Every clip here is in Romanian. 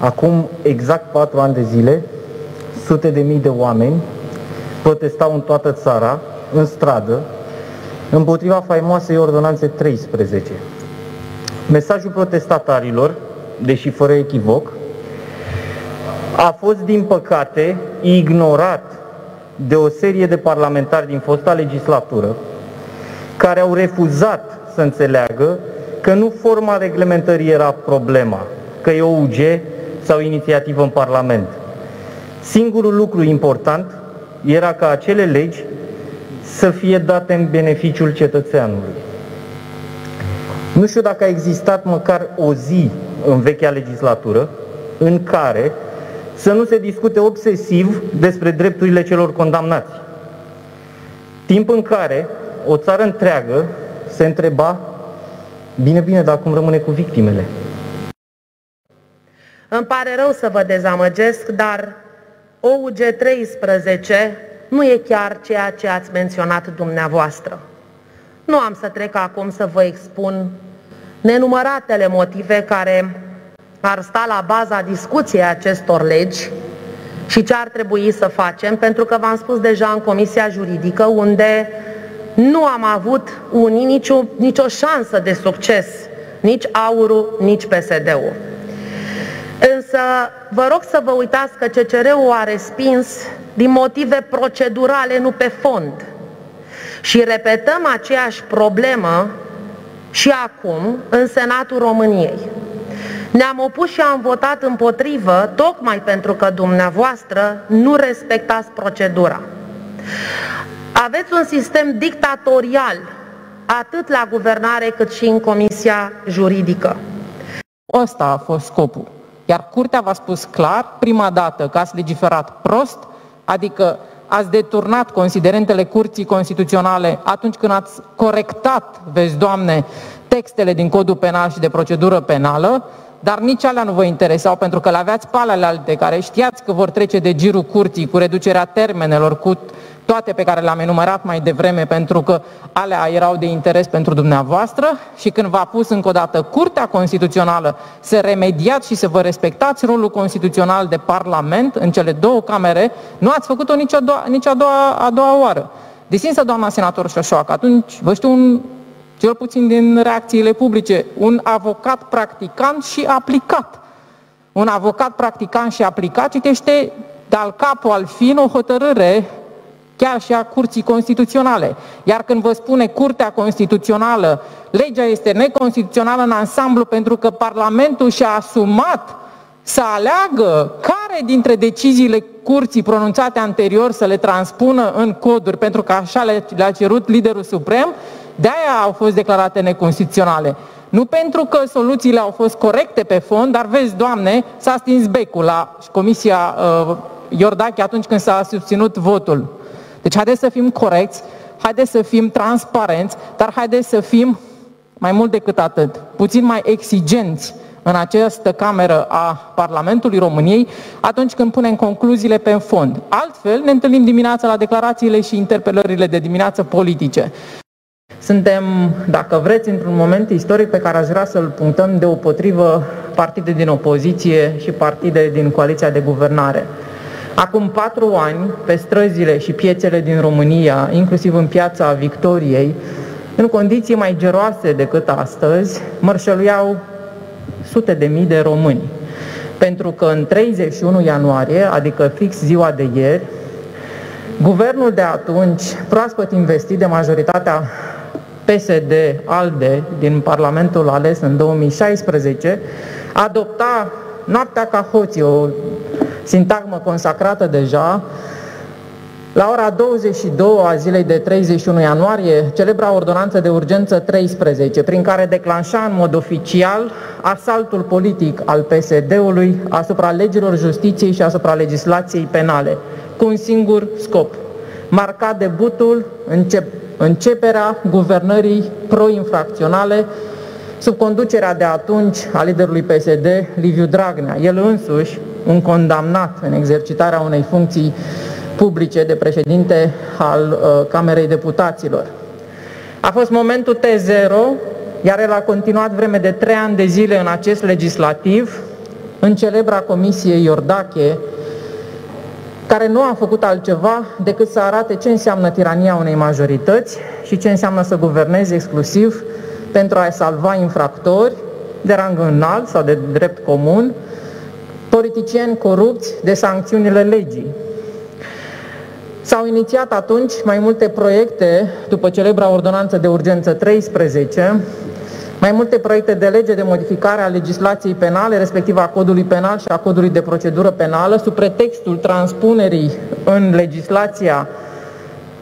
Acum exact 4 ani de zile, sute de mii de oameni protestau în toată țara, în stradă, împotriva faimoasei ordonanțe 13. Mesajul protestatarilor, deși fără echivoc, a fost, din păcate, ignorat de o serie de parlamentari din fosta legislatură, care au refuzat să înțeleagă că nu forma reglementării era problema, că e OUG sau inițiativă în Parlament. Singurul lucru important era ca acele legi să fie date în beneficiul cetățeanului. Nu știu dacă a existat măcar o zi în vechea legislatură în care să nu se discute obsesiv despre drepturile celor condamnați. Timp în care o țară întreagă se întreba: bine, bine, dar cum rămâne cu victimele? Îmi pare rău să vă dezamăgesc, dar OUG 13 nu e chiar ceea ce ați menționat dumneavoastră. Nu am să trec acum să vă expun nenumăratele motive care ar sta la baza discuției acestor legi și ce ar trebui să facem, pentru că v-am spus deja în Comisia Juridică, unde nu am avut unii nicio șansă de succes, nici AUR-ul, nici PSD-ul. Însă vă rog să vă uitați că CCR-ul a respins din motive procedurale, nu pe fond. Și repetăm aceeași problemă și acum în Senatul României. Ne-am opus și am votat împotrivă tocmai pentru că dumneavoastră nu respectați procedura. Aveți un sistem dictatorial atât la guvernare cât și în Comisia Juridică. Ăsta a fost scopul. Iar Curtea v-a spus clar, prima dată, că ați legiferat prost, adică ați deturnat considerentele Curții Constituționale atunci când ați corectat, vezi, Doamne, textele din Codul Penal și de procedură penală, dar nici alea nu vă interesau, pentru că le aveați pe alea care știați că vor trece de girul Curții cu reducerea termenelor, cu toate pe care le-am enumerat mai devreme, pentru că alea erau de interes pentru dumneavoastră, și când v-a pus încă o dată Curtea Constituțională să remediați și să vă respectați rolul constituțional de Parlament în cele două camere, nu ați făcut-o nici a doua oară. Desinsă doamna senator Șoșoacă, atunci vă știu cel puțin din reacțiile publice, un avocat practicant și aplicat. Un avocat practicant și aplicat citește de al capul al fin o hotărâre chiar și a Curții Constituționale. Iar când vă spune Curtea Constituțională, legea este neconstituțională în ansamblu pentru că Parlamentul și-a asumat să aleagă care dintre deciziile Curții pronunțate anterior să le transpună în coduri, pentru că așa le-a cerut liderul suprem, de-aia au fost declarate neconstituționale. Nu pentru că soluțiile au fost corecte pe fond, dar vezi, Doamne, s-a stins becul la Comisia Iordache atunci când s-a susținut votul. Deci haideți să fim corecți, haideți să fim transparenți, dar haideți să fim, mai mult decât atât, puțin mai exigenți în această cameră a Parlamentului României atunci când punem concluziile pe fond. Altfel ne întâlnim dimineața la declarațiile și interpelările de dimineață politice. Suntem, dacă vreți, într-un moment istoric pe care aș vrea să-l punctăm deopotrivă partide din opoziție și partide din coaliția de guvernare. Acum 4 ani, pe străzile și piețele din România, inclusiv în Piața Victoriei, în condiții mai geroase decât astăzi, mărșăluiau sute de mii de români. Pentru că în 31 ianuarie, adică fix ziua de ieri, guvernul de atunci, proaspăt investit de majoritatea PSD-ALDE din Parlamentul ales în 2016, adopta noaptea ca hoții, o sintagmă consacrată deja, la ora 22 a zilei de 31 ianuarie, celebra ordonanță de urgență 13, prin care declanșa în mod oficial asaltul politic al PSD-ului asupra legilor justiției și asupra legislației penale, cu un singur scop: marca debutul, începerea guvernării pro-infracționale sub conducerea de atunci a liderului PSD, Liviu Dragnea, el însuși un condamnat în exercitarea unei funcții publice de președinte al Camerei Deputaților. A fost momentul T0, iar el a continuat vreme de 3 ani de zile în acest legislativ, în celebra comisie Iordache, care nu a făcut altceva decât să arate ce înseamnă tirania unei majorități și ce înseamnă să guvernezi exclusiv pentru a-i salva infractori de rang înalt sau de drept comun, politicieni corupți de sancțiunile legii. S-au inițiat atunci mai multe proiecte, după celebra ordonanță de urgență 13, mai multe proiecte de lege de modificare a legislației penale, respectiv a codului penal și a codului de procedură penală, sub pretextul transpunerii în legislația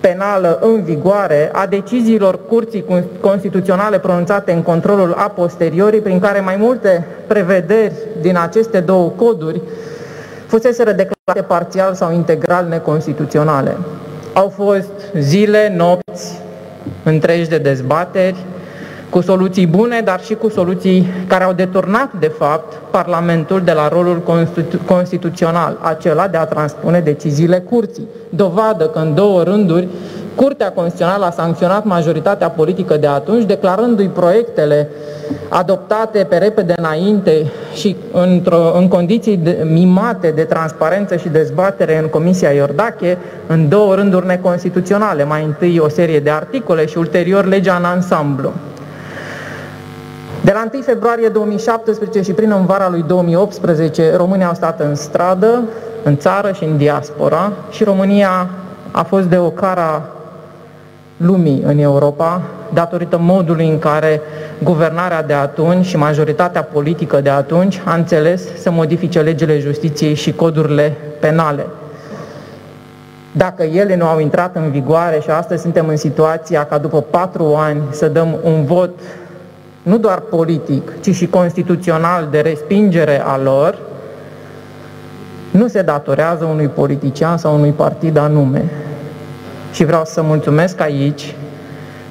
penală în vigoare a deciziilor Curții Constituționale pronunțate în controlul a posteriori, prin care mai multe prevederi din aceste două coduri fuseseră declarate parțial sau integral neconstituționale. Au fost zile, nopți întregi de dezbateri, cu soluții bune, dar și cu soluții care au deturnat, de fapt, Parlamentul de la rolul constituțional, acela de a transpune deciziile Curții. Dovadă că, în două rânduri, Curtea Constituțională a sancționat majoritatea politică de atunci, declarându-i proiectele adoptate pe repede înainte și în condiții mimate de transparență și dezbatere în Comisia Iordache, în două rânduri neconstituționale, mai întâi o serie de articole și ulterior legea în ansamblu. De la 1 februarie 2017 și prin în vara lui 2018, românii au stat în stradă, în țară și în diaspora, și România a fost de o cara lumii în Europa, datorită modului în care guvernarea de atunci și majoritatea politică de atunci a înțeles să modifice legile justiției și codurile penale. Dacă ele nu au intrat în vigoare și astăzi suntem în situația ca după 4 ani să dăm un vot nu doar politic, ci și constituțional de respingere a lor, nu se datorează unui politician sau unui partid anume. Și vreau să mulțumesc aici,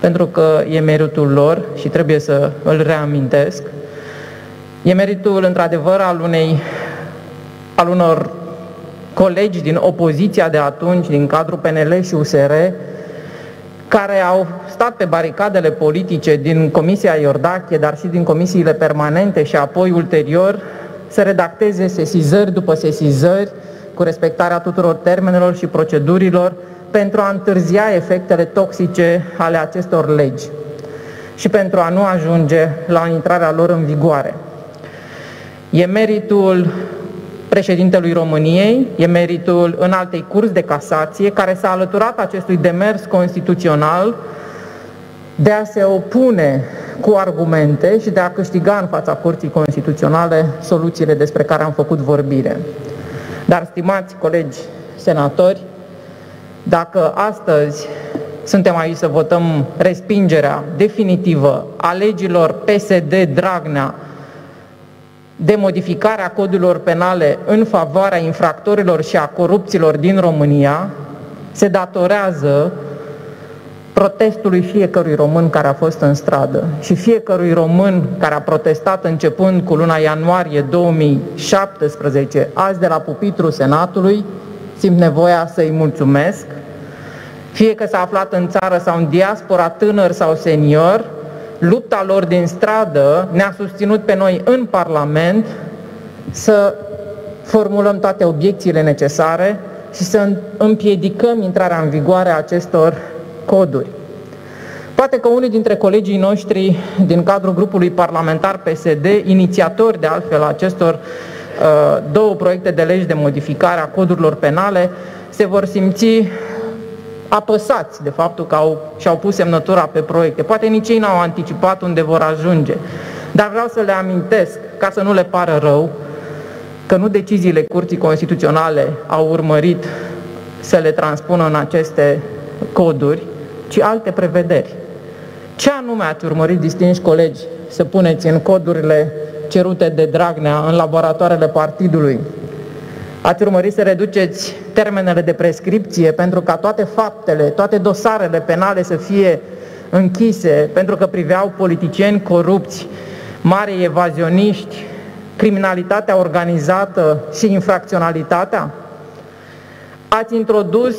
pentru că e meritul lor și trebuie să îl reamintesc. E meritul, într-adevăr, al unor colegi din opoziția de atunci, din cadrul PNL și USR, care au stat pe baricadele politice din Comisia Iordache, dar și din comisiile permanente și apoi ulterior să redacteze sesizări după sesizări cu respectarea tuturor termenelor și procedurilor pentru a întârzia efectele toxice ale acestor legi și pentru a nu ajunge la intrarea lor în vigoare. E meritul președintelui României, e meritul Înaltei Curți de Casație, care s-a alăturat acestui demers constituțional de a se opune cu argumente și de a câștiga în fața Curții Constituționale soluțiile despre care am făcut vorbire. Dar, stimați colegi senatori, dacă astăzi suntem aici să votăm respingerea definitivă a legilor PSD-Dragnea de modificarea codurilor penale în favoarea infractorilor și a corupților din România, se datorează protestului fiecărui român care a fost în stradă și fiecărui român care a protestat începând cu luna ianuarie 2017, azi de la pupitrul Senatului. Simt nevoia să-i mulțumesc, fie că s-a aflat în țară sau în diaspora, tânăr sau senior. Lupta lor din stradă ne-a susținut pe noi în Parlament să formulăm toate obiecțiile necesare și să împiedicăm intrarea în vigoare a acestor coduri. Poate că unii dintre colegii noștri din cadrul grupului parlamentar PSD, inițiatori de altfel acestor două proiecte de legi de modificare a codurilor penale, se vor simți apăsați de faptul că și-au pus semnătura pe proiecte. Poate nici ei n-au anticipat unde vor ajunge. Dar vreau să le amintesc, ca să nu le pară rău, că nu deciziile Curții Constituționale au urmărit să le transpună în aceste coduri, ci alte prevederi. Ce anume ați urmărit, distinși colegi, să puneți în codurile cerute de Dragnea în laboratoarele partidului? Ați urmărit să reduceți termenele de prescripție pentru ca toate faptele, toate dosarele penale să fie închise, pentru că priveau politicieni corupți, mari evazioniști, criminalitatea organizată și infracționalitatea? Ați introdus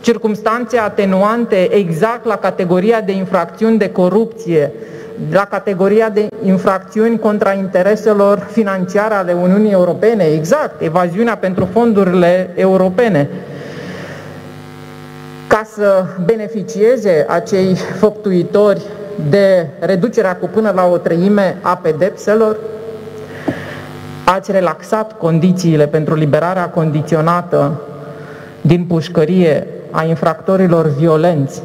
circumstanțe atenuante exact la categoria de infracțiuni de corupție, la categoria de infracțiuni contra intereselor financiare ale Uniunii Europene, exact, evaziunea pentru fondurile europene. Ca să beneficieze acei făptuitori de reducerea cu până la 1/3 a pedepselor, ați relaxat condițiile pentru liberarea condiționată din pușcărie a infractorilor violenți,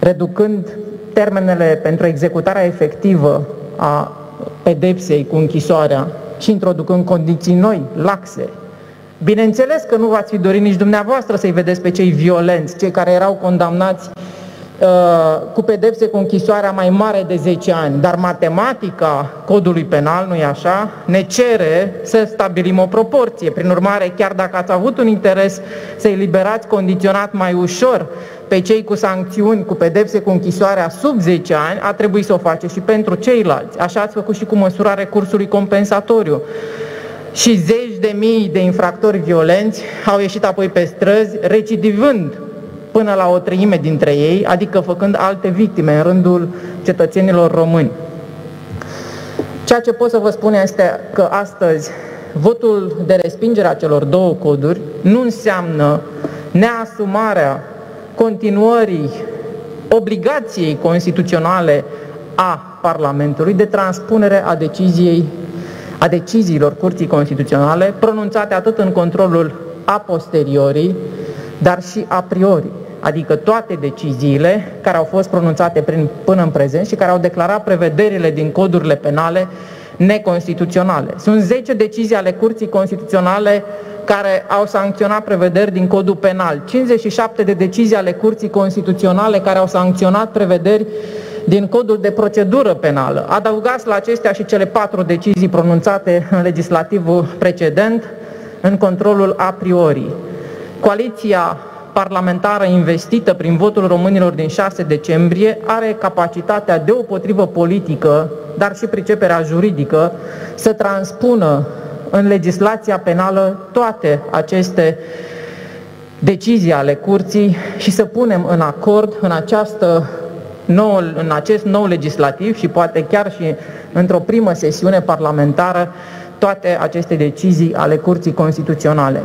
reducând termenele pentru executarea efectivă a pedepsei cu închisoarea și introducând condiții noi, laxe. Bineînțeles că nu v-ați fi dorit nici dumneavoastră să-i vedeți pe cei violenți, cei care erau condamnați cu pedepse cu închisoarea mai mare de 10 ani, dar matematica codului penal, nu-i așa, ne cere să stabilim o proporție. Prin urmare, chiar dacă ați avut un interes să-i liberați condiționat mai ușor pe cei cu sancțiuni, cu pedepse cu închisoarea sub 10 ani, a trebuit să o faceți și pentru ceilalți. Așa ați făcut și cu măsura recursului compensatoriu. Și zeci de mii de infractori violenți au ieșit apoi pe străzi, recidivând până la 1/3 dintre ei, adică făcând alte victime în rândul cetățenilor români. Ceea ce pot să vă spun este că astăzi votul de respingere a celor două coduri nu înseamnă neasumarea continuării obligației constituționale a Parlamentului de transpunere a deciziilor Curții Constituționale, pronunțate atât în controlul a posteriori, dar și a priori, adică toate deciziile care au fost pronunțate până în prezent și care au declarat prevederile din codurile penale neconstituționale. Sunt 10 decizii ale Curții Constituționale care au sancționat prevederi din codul penal, 57 de decizii ale Curții Constituționale care au sancționat prevederi din codul de procedură penală. Adăugați la acestea și cele 4 decizii pronunțate în legislativul precedent, în controlul a priori. Coaliția parlamentară investită prin votul românilor din 6 decembrie are capacitatea deopotrivă politică, dar și priceperea juridică, să transpună în legislația penală toate aceste decizii ale curții și să punem în acord în acest nou legislativ și poate chiar și într-o primă sesiune parlamentară toate aceste decizii ale Curții Constituționale.